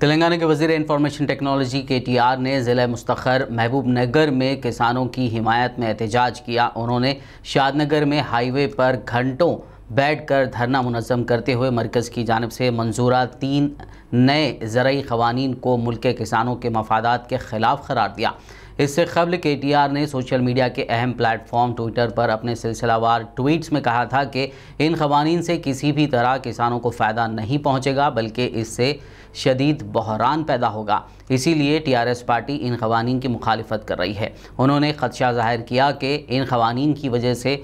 तेलंगाना के वजीर information technology के टीआर ने ज़िला मुस्तखर महबूब नगर में किसानों की हिमायत में एहतजाज किया। उन्होंने शादनगर में हाईवे पर घंटों बैठकर धरना मुनज़्ज़म करते हुए मरकज़ की जानिब से मंजूरा 3 नए ज़रई क़वानीन को मुल्क के किसानों के मफादात के ख़िलाफ़ क़रार दिया। इससे क़बल के टीआर ने सोशल मीडिया के अहम प्लेटफॉर्म ट्विटर पर अपने सिलसिलावार ट्वीट्स में कहा था कि इन क़वानीन से किसी भी तरह किसानों को फ़ायदा नहीं पहुँचेगा, बल्कि इससे शदीद बहरान पैदा होगा। इसीलिए टीआरएस पार्टी इन क़वानीन की मुखालिफत कर रही है। उन्होंने ख़दशा ज़ाहिर किया कि इन क़वानीन की वजह से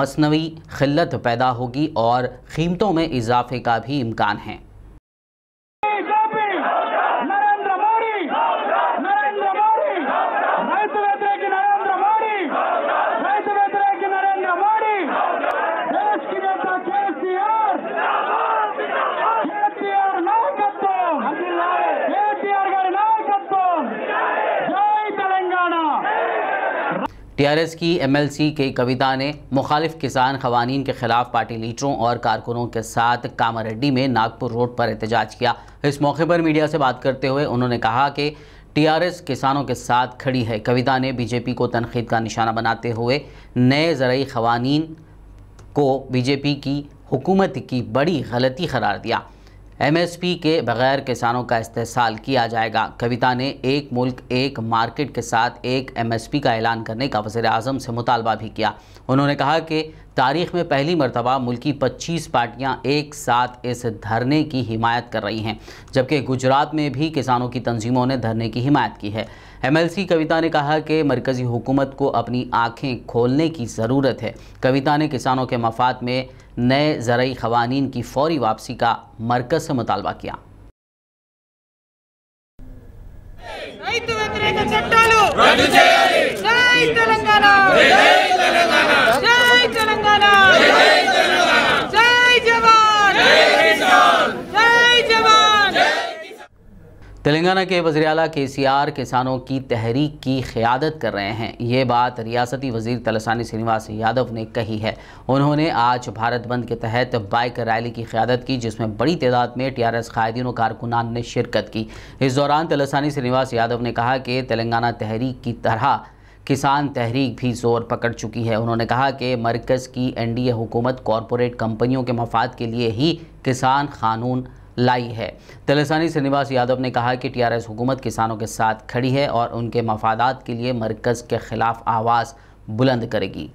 मसनवी खिल्लत पैदा होगी और कीमतों में इजाफे का भी इम्कान है। टीआरएस की एमएलसी के कविता ने मुखालिफ किसान ख़वानीन के ख़िलाफ़ पार्टी लीडरों और कारकुनों के साथ कामारीड्डी में नागपुर रोड पर एहतजाज किया। इस मौके पर मीडिया से बात करते हुए उन्होंने कहा कि टीआरएस किसानों के साथ खड़ी है। कविता ने बीजेपी को तनकीद का निशाना बनाते हुए नए ज़रई ख़वानीन को बीजेपी की हुकूमत की बड़ी गलती करार दिया। एमएसपी के बगैर किसानों का इस्तेहसाल किया जाएगा। कविता ने एक मुल्क एक मार्केट के साथ एक एमएसपी का ऐलान करने का वजीर-ए-आज़म से मुतालबा भी किया। उन्होंने कहा कि तारीख़ में पहली मरतबा मुल्क की 25 पार्टियां एक साथ इस धरने की हिमायत कर रही हैं, जबकि गुजरात में भी किसानों की तंजीमों ने धरने की हिमायत की है। एमएलसी कविता ने कहा कि मरकज़ी हुकूमत को अपनी आँखें खोलने की ज़रूरत है। कविता ने किसानों के मफाद में नए ज़रई क़वानीन की फौरी वापसी का मरकज़ से मुतालबा किया। तेलंगाना के वज़ीर-ए-आला KCR किसानों की तहरीक की क़ियादत कर रहे हैं। ये बात रियासती वज़ीर तलसानी श्रीनिवास यादव ने कही है। उन्होंने आज भारत बंद के तहत बाइक रैली की क़ियादत की, जिसमें बड़ी तादाद में टीआरएस कायदीन और कारकुनान ने शिरकत की। इस दौरान तलसानी श्रीनिवास यादव ने कहा कि तेलंगाना तहरीक की तरह किसान तहरीक भी जोर पकड़ चुकी है। उन्होंने कहा कि मरकज़ की एनडीए हुकूमत कॉरपोरेट कंपनियों के मफाद के लिए ही किसान कानून लाई है। तलसानी श्रीनिवास यादव ने कहा कि टीआरएस हुकूमत किसानों के साथ खड़ी है और उनके मफादात के लिए मरकज़ के ख़िलाफ़ आवाज़ बुलंद करेगी।